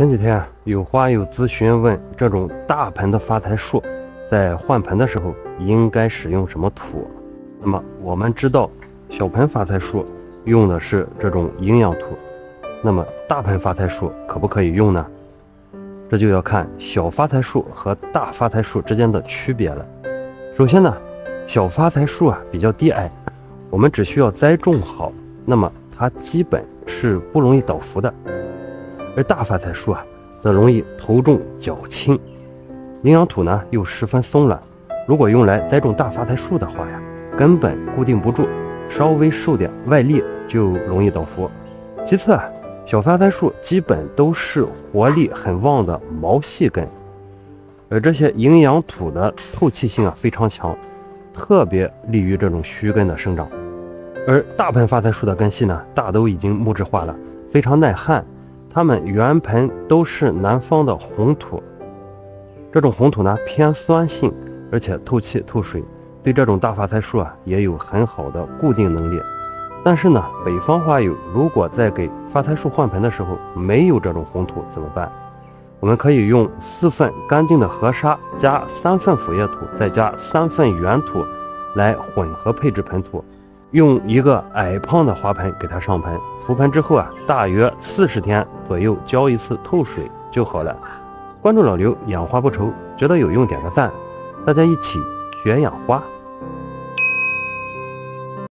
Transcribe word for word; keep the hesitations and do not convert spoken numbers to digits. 前几天啊，有花友咨询问，这种大盆的发财树，在换盆的时候应该使用什么土？那么我们知道，小盆发财树用的是这种营养土，那么大盆发财树可不可以用呢？这就要看小发财树和大发财树之间的区别了。首先呢，小发财树啊比较低矮，我们只需要栽种好，那么它基本是不容易倒伏的。 而大发财树啊，则容易头重脚轻，营养土呢又十分松软，如果用来栽种大发财树的话呀，根本固定不住，稍微受点外力就容易倒伏。其次啊，小发财树基本都是活力很旺的毛细根，而这些营养土的透气性啊非常强，特别利于这种须根的生长。而大盆发财树的根系呢，大都已经木质化了，非常耐旱。 它们原盆都是南方的红土，这种红土呢偏酸性，而且透气透水，对这种大发财树啊也有很好的固定能力。但是呢，北方花友如果在给发财树换盆的时候没有这种红土怎么办？我们可以用四份干净的河沙加三份腐叶土，再加三份原土来混合配置盆土。 用一个矮胖的花盆给它上盆，扶盆之后啊，大约四十天左右浇一次透水就好了。关注老刘养花不愁，觉得有用点个赞，大家一起学养花。